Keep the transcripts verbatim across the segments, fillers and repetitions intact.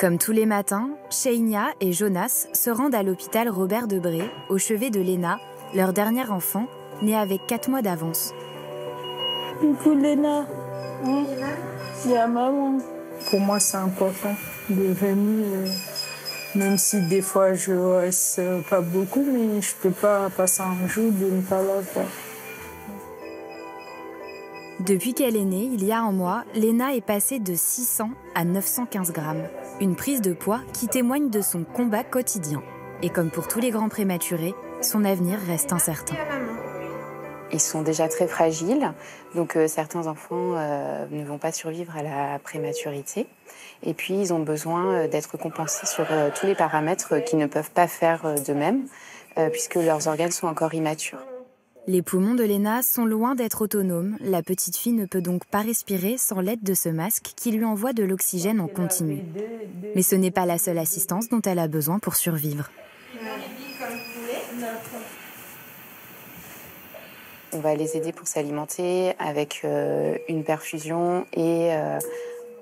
Comme tous les matins, Sheïnia et Jonas se rendent à l'hôpital Robert-Debré, au chevet de Léna, leur dernier enfant, né avec quatre mois d'avance. Coucou Léna, oui. Il y a maman. Pour moi, c'est important de venir, même si des fois je reste pas beaucoup, mais je peux pas passer un jour de ne pas la faire. Depuis qu'elle est née, il y a un mois, Léna est passée de six cents à neuf cent quinze grammes. Une prise de poids qui témoigne de son combat quotidien. Et comme pour tous les grands prématurés, son avenir reste incertain. Ils sont déjà très fragiles, donc euh, certains enfants euh, ne vont pas survivre à la prématurité. Et puis, ils ont besoin euh, d'être compensés sur euh, tous les paramètres euh, qu'ils ne peuvent pas faire euh, d'eux-mêmes, euh, puisque leurs organes sont encore immatures. Les poumons de Léna sont loin d'être autonomes. La petite fille ne peut donc pas respirer sans l'aide de ce masque qui lui envoie de l'oxygène en continu. Mais ce n'est pas la seule assistance dont elle a besoin pour survivre. On va les aider pour s'alimenter avec euh, une perfusion et euh,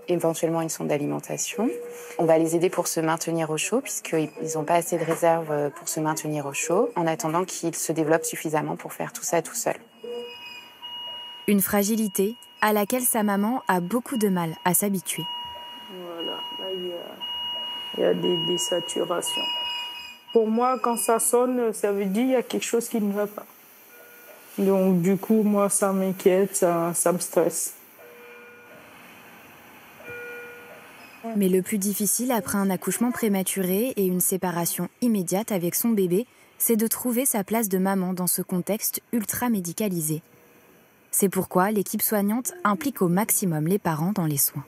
éventuellement une sonde d'alimentation. On va les aider pour se maintenir au chaud, puisqu'ils n'ont pas assez de réserves pour se maintenir au chaud, en attendant qu'ils se développent suffisamment pour faire tout ça tout seul. Une fragilité à laquelle sa maman a beaucoup de mal à s'habituer. Voilà, là, il y a, il y a des, des saturations. Pour moi, quand ça sonne, ça veut dire qu'il y a quelque chose qui ne va pas. Donc du coup, moi, ça m'inquiète, ça, ça me stresse. Mais le plus difficile après un accouchement prématuré et une séparation immédiate avec son bébé, c'est de trouver sa place de maman dans ce contexte ultra médicalisé. C'est pourquoi l'équipe soignante implique au maximum les parents dans les soins.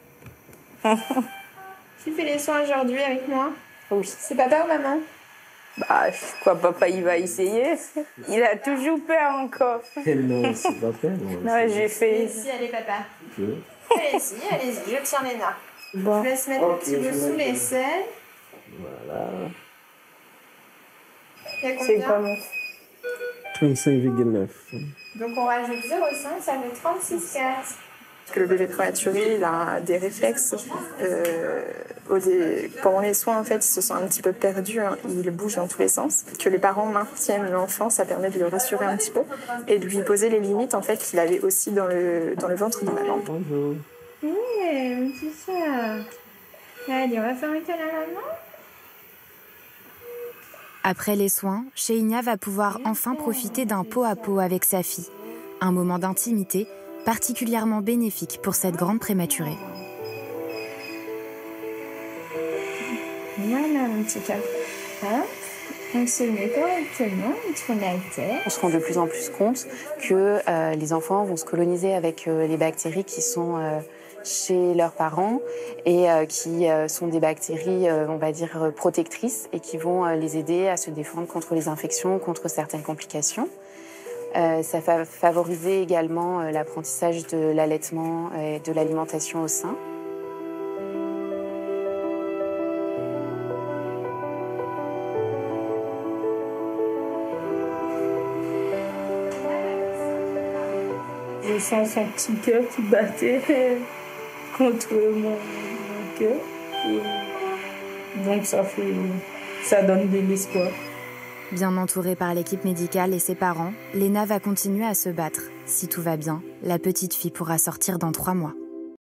Tu fais les soins aujourd'hui avec moi? Oui. C'est papa ou maman? Bah, quoi, papa, il va essayer. Il a toujours peur encore. Non, c'est pas peur. Non, j'ai fait... Allez-y, allez, papa. Okay. Allez-y, allez-y, je tiens Léna. Bon. Je laisse mettre okay, le petit bout sous l'aisselle. Voilà. C'est combien? trente-cinq virgule neuf. Donc on rajoute zéro virgule cinq, ça fait trente-six quarts. Le bébé prématuré, il a des réflexes. Euh, pendant les soins, en fait, ils se sont un petit peu perdus. Hein. Ils bougent dans tous les sens. Que les parents maintiennent l'enfant, ça permet de le rassurer un petit peu et de lui poser les limites en fait, qu'il avait aussi dans le, dans le ventre de maman. Bonjour. Oui, hey, c'est ça. Allez, on va faire un câlin à maman. Après les soins, Sheïnia va pouvoir oui, enfin profiter d'un pot à pot avec sa fille. Un moment d'intimité particulièrement bénéfique pour cette grande prématurée. Voilà, mon petit câlin. Hein ? On se met correctement, on tourne la tête. On se rend de plus en plus compte que euh, les enfants vont se coloniser avec euh, les bactéries qui sont euh, chez leurs parents et euh, qui euh, sont des bactéries, euh, on va dire, protectrices et qui vont euh, les aider à se défendre contre les infections, contre certaines complications. Euh, ça va favoriser également euh, l'apprentissage de l'allaitement et de l'alimentation au sein. Je sens son petit cœur qui battait contre mon, mon cœur. Et donc ça, fait, ça donne de l'espoir. Bien entourée par l'équipe médicale et ses parents, Léna va continuer à se battre. Si tout va bien, la petite fille pourra sortir dans trois mois.